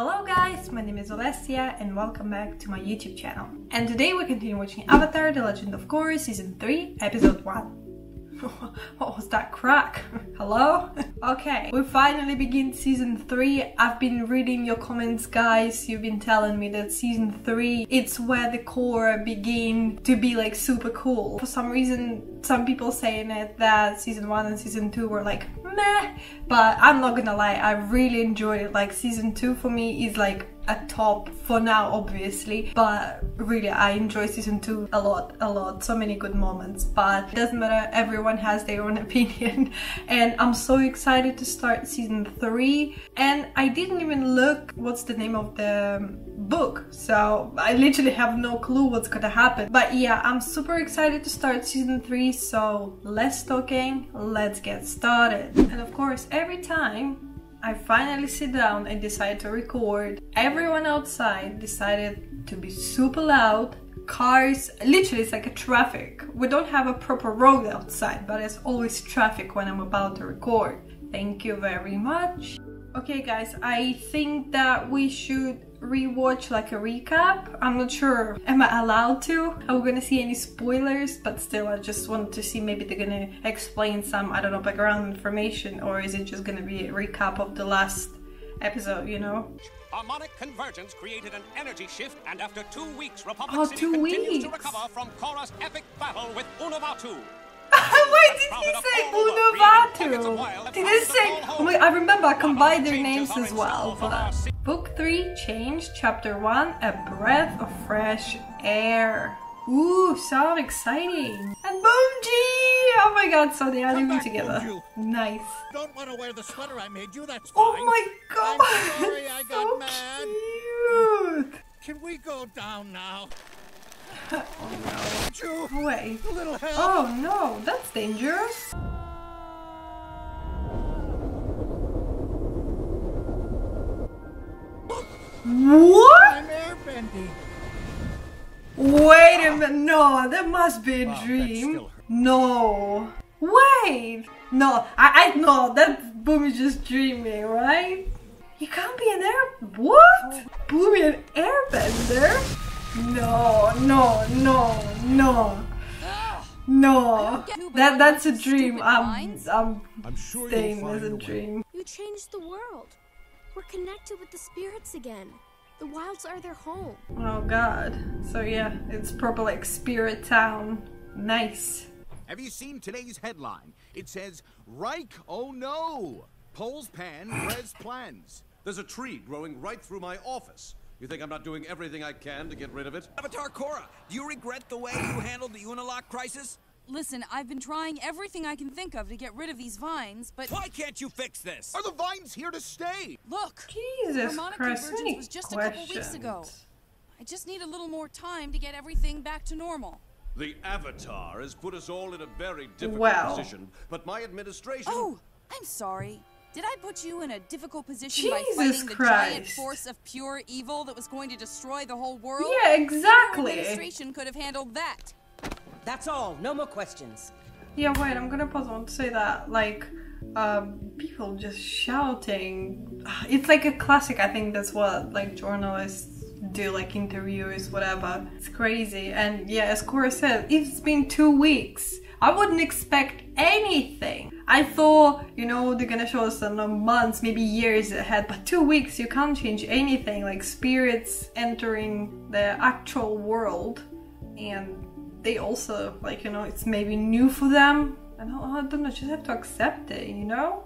Hello guys, my name is Alessia and welcome back to my YouTube channel. And today we continue watching Avatar: The Legend of Korra Season 3, Episode 1. What was that crack? Hello? Okay, we finally begin Season 3. I've been reading your comments guys, you've been telling me that Season 3, it's where the Korra begin to be like super cool. For some reason, some people saying it that Season 1 and Season 2 were like meh, but I'm not gonna lie, I really enjoyed it. Like Season 2 for me is like a top for now obviously, but really I enjoy Season 2 a lot, so many good moments, but it doesn't matter, everyone has their own opinion. And I'm so excited to start Season 3, and I didn't even look what's the name of the book, so I literally have no clue what's gonna happen. But yeah, I'm super excited to start Season 3, so less talking, let's get started. And of course, every time I finally sit down and decide to record, everyone outside decided to be super loud. Cars, literally it's like a traffic. We don't have a proper road outside, but there's always traffic when I'm about to record. Thank you very much. Okay guys, I think that we should rewatch like a recap. I'm not sure, am I allowed to? Are we gonna see any spoilers? But still, I just wanted to see, maybe they're gonna explain some, I don't know, background information, or is it just gonna be a recap of the last episode, you know? Harmonic Convergence created an energy shift, and after 2 weeks Republic City continues to recover from Korra's epic battle with UnaVaatu. Why did he say UnaVaatu? Did he say... Oh my, I remember I combined their names as well for that. Book 3, Change, Chapter 1, A Breath of Fresh Air. Ooh, so exciting. And Bungie! Oh my god, so they are living together. Nice. Don't want to wear the sweater I made you, that's fine. Oh my god! I'm sorry I got so mad. Cute! Can we go down now? Oh no. Wait. Oh no, that's dangerous. What? I'm airbendy. Wait a minute. No, that must be a dream. No. Wait. No, I know that Bumi is just dreaming, right? You can't be an air. What? Bumi an airbender? No, no, no, no, no. That's a dream. I'm staying as a dream. You changed the world. We're connected with the spirits again. The wilds are their home. Oh god. So yeah, it's proper like spirit town. Nice. Have you seen today's headline? It says, Reich, oh no! Polls pan, res plans. There's a tree growing right through my office. You think I'm not doing everything I can to get rid of it? Avatar Korra, do you regret the way you handled the Unalaq crisis? Listen, I've been trying everything I can think of to get rid of these vines, but... Why can't you fix this? Are the vines here to stay? Look! Jesus Christ, many was just questions. A couple weeks ago. I just need a little more time to get everything back to normal. The Avatar has put us all in a very difficult position, but my administration... Oh, I'm sorry. Did I put you in a difficult position by fighting the giant force of pure evil that was going to destroy the whole world? Yeah, exactly. The administration could have handled that. That's all. No more questions. Yeah, wait, I'm gonna pause on to say that, like, people just shouting. It's like a classic, I think that's what, like, journalists do, like, interviews, whatever. It's crazy. And yeah, as Korra said, it's been 2 weeks. I wouldn't expect anything. I thought, you know, they're gonna show us months, maybe years ahead, but 2 weeks, you can't change anything, like spirits entering the actual world, and they also, like, you know, it's maybe new for them. And I don't know, just have to accept it, you know?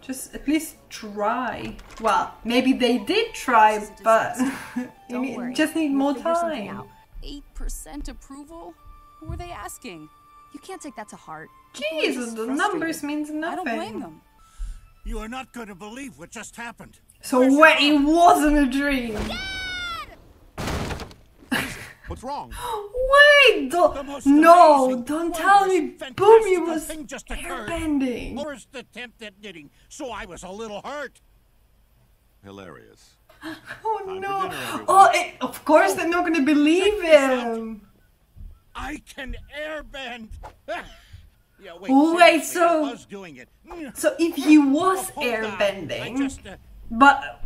Just at least try. Well, maybe they did try, but you just need more time. 8% approval? Who were they asking? You can't take that to heart. Jesus, the numbers means nothing. I don't blame them. You are not going to believe what just happened. So wait, it wasn't a dream. What's wrong? Wait, don't. No, don't tell me. Bumi was airbending. Worst attempt at knitting, so I was a little hurt. Hilarious. Oh no! Oh, of course they're not going to believe him. I can airbend. Yeah, wait, so if he was airbending, But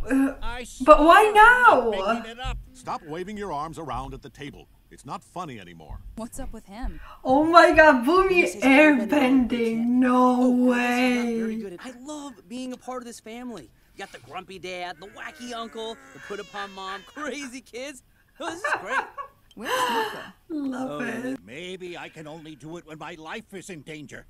why now? Stop waving your arms around at the table. It's not funny anymore. What's up with him? Oh my god, Bumi is airbending. No way. Very good at, I love being a part of this family. You got the grumpy dad, the wacky uncle, the put upon mom, crazy kids. Oh, this is great. Where's Mako? Love it. Maybe I can only do it when my life is in danger.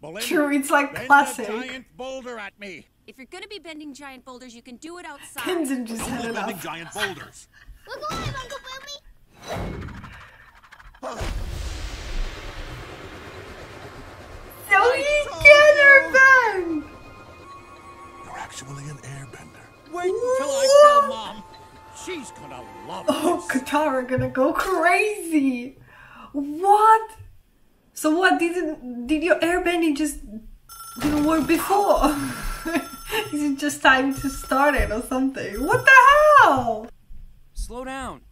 Belinda, true, it's like classic. Bend a giant boulder at me. If you're gonna be bending giant boulders, you can do it outside. Tenzin just had enough. Bending giant boulders. Look alive, Uncle Bumi. So you get her bend! You're actually an airbender. Wait until I tell Mom. She's gonna love this. Oh, Katara gonna go crazy. What? So what, did your airbending just didn't work before? Is it just time to start it or something? What the hell? Slow down.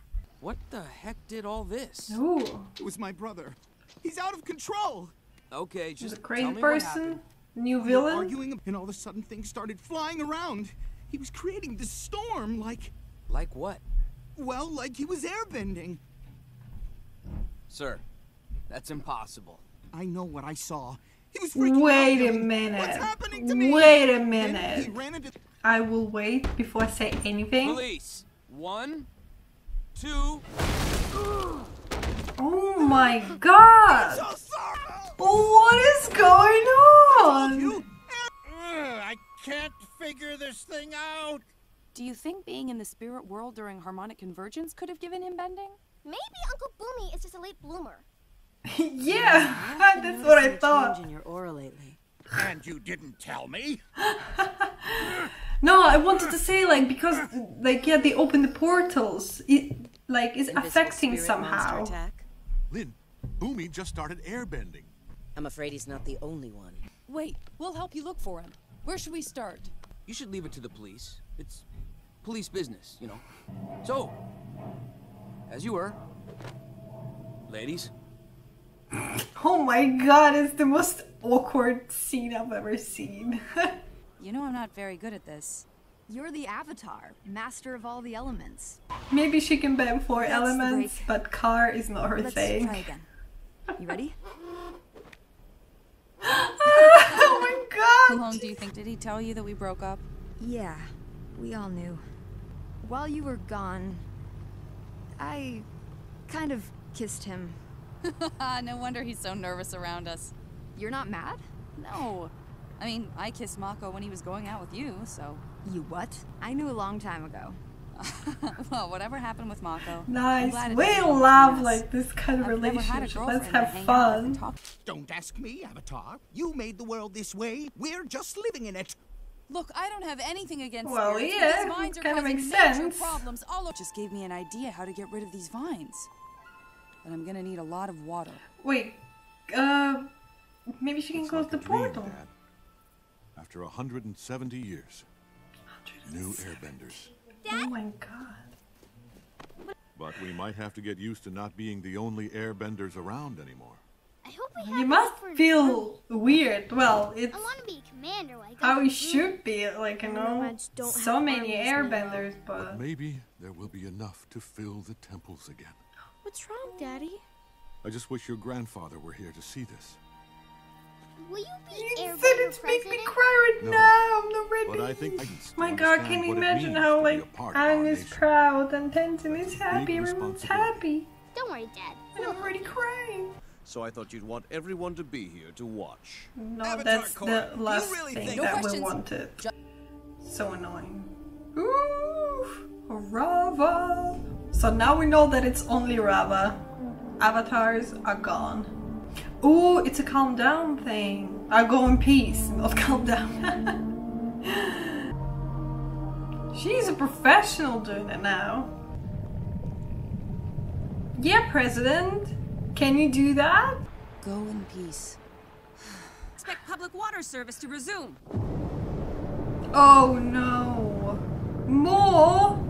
What the heck did all this? Ooh. It was my brother. He's out of control. Okay, just a crazy person. New villain. Arguing, and all of a sudden things started flying around. He was creating this storm, like what? Well, like he was airbending. Sir, that's impossible. I know what I saw. He was freaking out. Wait a minute. What's happening to me? Wait a minute. He ran into... I will wait before I say anything. Police. 1, 2. Oh my god! I'm so sorry. What is going on? I can't figure this thing out. Do you think being in the spirit world during Harmonic Convergence could have given him bending? Maybe Uncle Bumi is just a late bloomer. Yeah, that's what I thought. Change in your aura lately. And you didn't tell me. No, I wanted to say, like, because, like, yeah, they opened the portals. It, like, is affecting somehow. Lin, Bumi just started airbending. I'm afraid he's not the only one. Wait, we'll help you look for him. Where should we start? You should leave it to the police. It's police business, you know. So, as you were, ladies. Oh my god, it's the most awkward scene I've ever seen. You know I'm not very good at this. You're the Avatar, master of all the elements. Maybe she can bend 4 elements, but Korra is not her thing. Let's try again. You ready? Oh my god! How long do you think? Did he tell you that we broke up? Yeah, we all knew. While you were gone, I kind of kissed him. No wonder he's so nervous around us. You're not mad? No. I mean, I kissed Mako when he was going out with you, so... You what? I knew a long time ago. Well, whatever happened with Mako... Nice. We love, like, this kind of relationship. Let's have fun. Don't ask me, Avatar. You made the world this way. We're just living in it. Look, I don't have anything against... Well, spirits. Yeah. These vines kind of makes sense. Problems all just gave me an idea how to get rid of these vines. And I'm gonna need a lot of water. Wait. Maybe she can close the portal. Dad. After 170 years, new airbenders. Dad? Oh my god. But we might have to get used to not being the only airbenders around anymore. I hope we have. You must feel weird. Well, it's... I want to be commander like how we should be, like, you know, so many airbenders, but maybe there will be enough to fill the temples again. What's wrong, Daddy? I just wish your grandfather were here to see this. Will you be airbender president? Making me cry right now. I'm not ready. But I think I can my god, can you imagine how, like, Aang is proud and Tenzin is happy. Everyone's happy. Don't worry, Dad. And I'm already crying. So I thought you'd want everyone to be here to watch. No, Avatar, that's Korra. The last thing no that questions. We wanted. So annoying. Ooh, Rava. So now we know that it's only Rava. Avatars are gone. Ooh, it's a calm down thing. I go in peace, not calm down. She's a professional doing it now. Yeah, President. Can you do that? Go in peace. Expect public water service to resume. Oh no. More?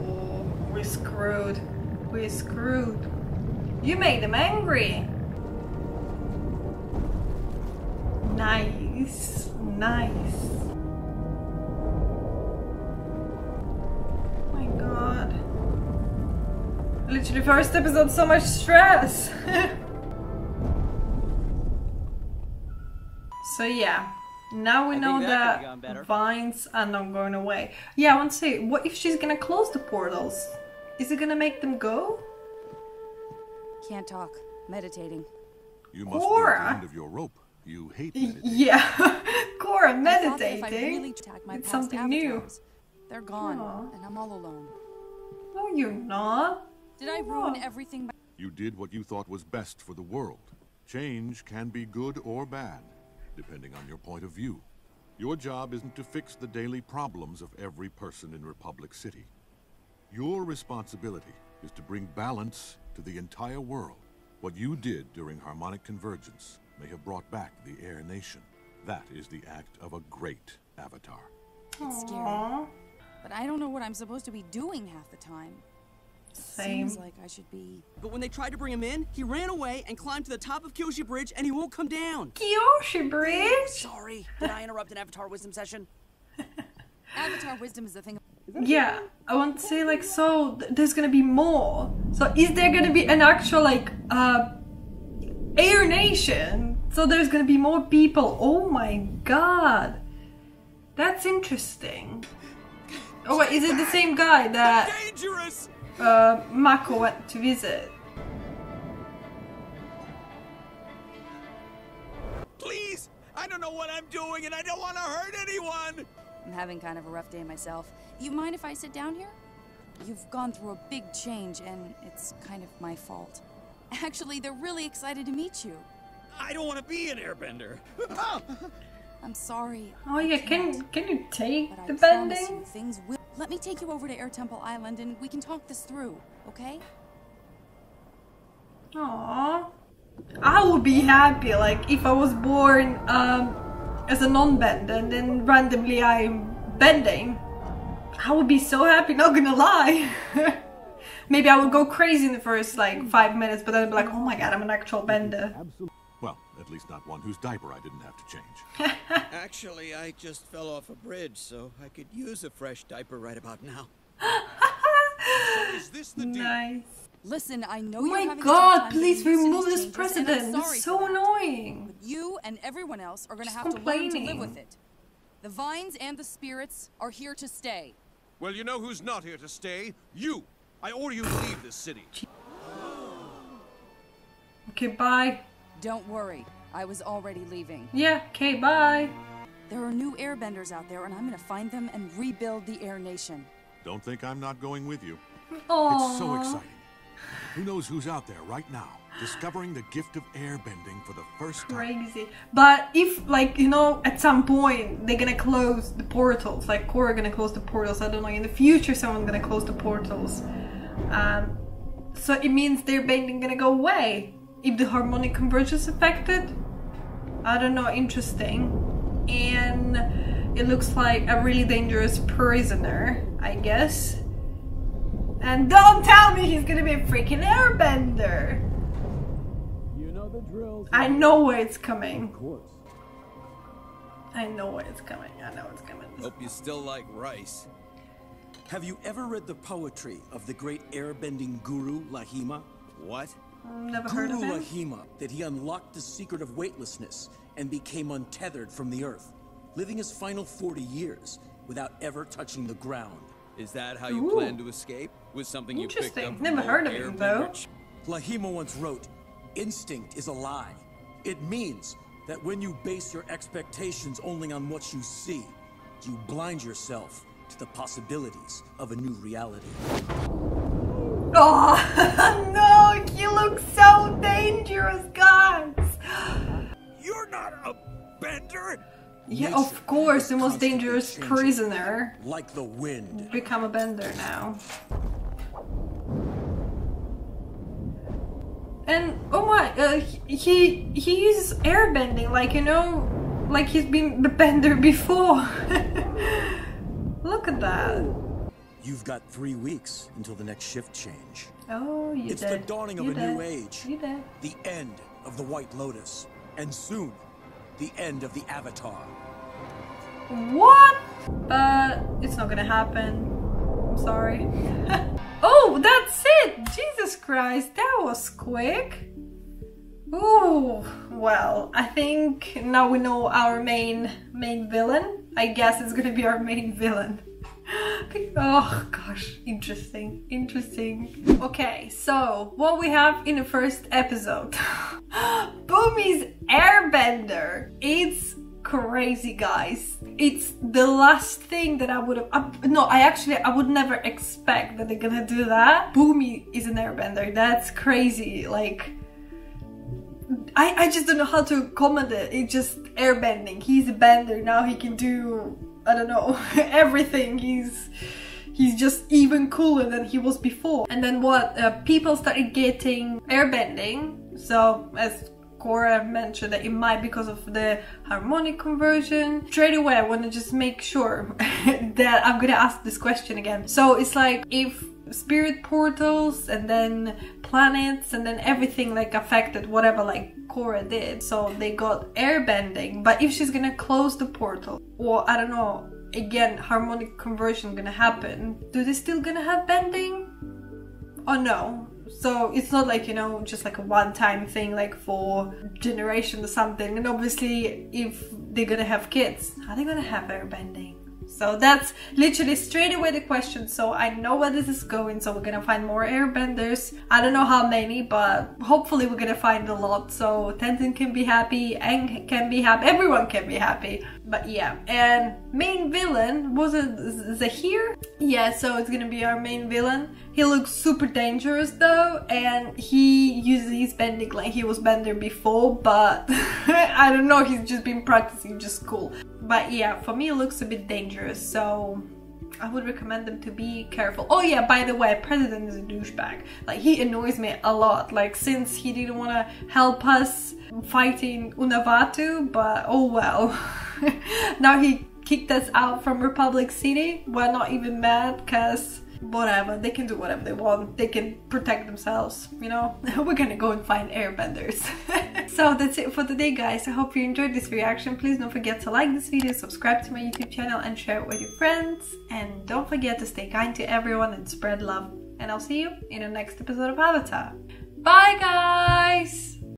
Oh, we're screwed. We're screwed. You made them angry. Nice, nice. literally first episode, so much stress. So yeah, now we know that vines are not going away. Yeah, I want to say, what if she's gonna close the portals? Is it gonna make them go? Can't talk. Meditating. You must Korra. Be at the end of your rope. You hate meditating. Yeah, Korra meditating. I really my it's something avatars. New. They're gone, aww, and I'm all alone. No, you're not. Did I ruin everything? By you did what you thought was best for the world. Change can be good or bad, depending on your point of view. Your job isn't to fix the daily problems of every person in Republic City. Your responsibility is to bring balance to the entire world. What you did during Harmonic Convergence may have brought back the Air Nation. That is the act of a great Avatar. It's scary, aww, but I don't know what I'm supposed to be doing half the time. Same. Seems like I should be. But when they tried to bring him in, he ran away and climbed to the top of Kyoshi Bridge, and he won't come down. Kyoshi Bridge? Sorry, did I interrupt an Avatar Wisdom session? Avatar Wisdom is a thing. Yeah, I want to say, like, so there's gonna be more. So is there gonna be an actual, like, Air Nation? So there's gonna be more people. Oh my god. That's interesting. Oh wait, is it the same guy that Mako went to visit? Please! I don't know what I'm doing and I don't want to hurt anyone! I'm having kind of a rough day myself. You mind if I sit down here? You've gone through a big change and it's kind of my fault. Actually, they're really excited to meet you. I don't want to be an airbender. I'm sorry. Oh yeah, can you take the bending? Things will. Let me take you over to Air Temple Island and we can talk this through, okay? Aww. I would be happy, like, if I was born as a non-bender and then randomly I'm bending. I would be so happy, not gonna lie. Maybe I would go crazy in the first, like, 5 minutes, but then I'd be like, oh my god, I'm an actual bender. Well, at least not one whose diaper I didn't have to change. Actually, I just fell off a bridge, so I could use a fresh diaper right about now. So is this the nice. Listen, I know you're having a tough time. Please remove this president. It's so annoying. But you and everyone else are going to have to learn to live with it. The vines and the spirits are here to stay. Well, you know who's not here to stay? You. I order you to leave this city. Okay, bye. Don't worry, I was already leaving. Yeah, okay, bye. There are new airbenders out there, and I'm gonna find them and rebuild the Air Nation. Don't think I'm not going with you. Aww. It's so exciting. Who knows who's out there right now, discovering the gift of airbending for the first time. Crazy. But if, like, you know, at some point, they're gonna close the portals. Like, Korra gonna close the portals. I don't know, in the future, someone's gonna close the portals. So it means their bending gonna go away. If the harmonic convergence affected, I don't know, interesting. And it looks like a really dangerous prisoner, I guess. And don't tell me he's gonna be a freaking airbender. You know the drills. I know where it's coming. Of course. I know where it's coming. I know it's coming. Hope you still like rice. Have you ever read the poetry of the great airbending guru Laghima? What? Never heard of him. Laghima, that he unlocked the secret of weightlessness and became untethered from the earth, living his final 40 years without ever touching the ground. Is that how you plan to escape? With something you picked up? Never heard of him though. Laghima once wrote, "Instinct is a lie. It means that when you base your expectations only on what you see, you blind yourself to the possibilities of a new reality." Oh no, you look so dangerous, guys! You're not a bender! Yeah, nature, of course, the most dangerous prisoner. Like the wind. Become a bender now. And, oh my, he uses airbending, like, you know, like he's been a bender before. Look at that. You've got 3 weeks until the next shift change. Oh, you did. It's the dawning of a new age. You did. The end of the White Lotus. And soon, the end of the Avatar. What? But it's not gonna happen. I'm sorry. Oh, that's it! Jesus Christ, that was quick! Ooh, well, I think now we know our main villain. I guess it's gonna be our main villain. Oh gosh, interesting. Okay, so what we have in the first episode. Bumi's airbender. It's crazy, guys. It's the last thing that I would have... I would never expect that they're gonna do that. Bumi is an airbender. That's crazy. Like, I just don't know how to comment it. It's just airbending. He's a bender. Now he can do, I don't know, everything. He's just even cooler than he was before. And then what? People started getting airbending. So as Korra mentioned, that it might be because of the harmonic conversion. Straight away, I want to just make sure that I'm gonna ask this question again. So it's like, if spirit portals and then planets and then everything like affected whatever like Korra did, so they got airbending, but if she's gonna close the portal, or I don't know, again harmonic conversion gonna happen, do they still gonna have bending? Oh no. So it's not like, you know, just like a one-time thing like for generation or something. And obviously if they're gonna have kids, are they gonna have airbending? So that's literally straight away the question, so I know where this is going. So we're gonna find more airbenders. I don't know how many, but hopefully we're gonna find a lot. So Tenzin can be happy, Aang can be happy, everyone can be happy. But yeah, and main villain, was it Zaheer? Yeah, so it's gonna be our main villain. He looks super dangerous though, and he uses his bending like he was bender before, but I don't know, he's just been practicing just cool. But yeah, for me it looks a bit dangerous, so I would recommend them to be careful. Oh yeah, by the way, President is a douchebag. Like, he annoys me a lot, like since he didn't want to help us fighting UnaVaatu, but oh well. Now he kicked us out from Republic City. We're not even mad, because whatever, they can do whatever they want, they can protect themselves, you know. We're gonna go and find airbenders. So that's it for today, guys. I hope you enjoyed this reaction. Please don't forget to like this video, subscribe to my YouTube channel and share it with your friends, and don't forget to stay kind to everyone and spread love, and I'll see you in the next episode of Avatar. Bye guys.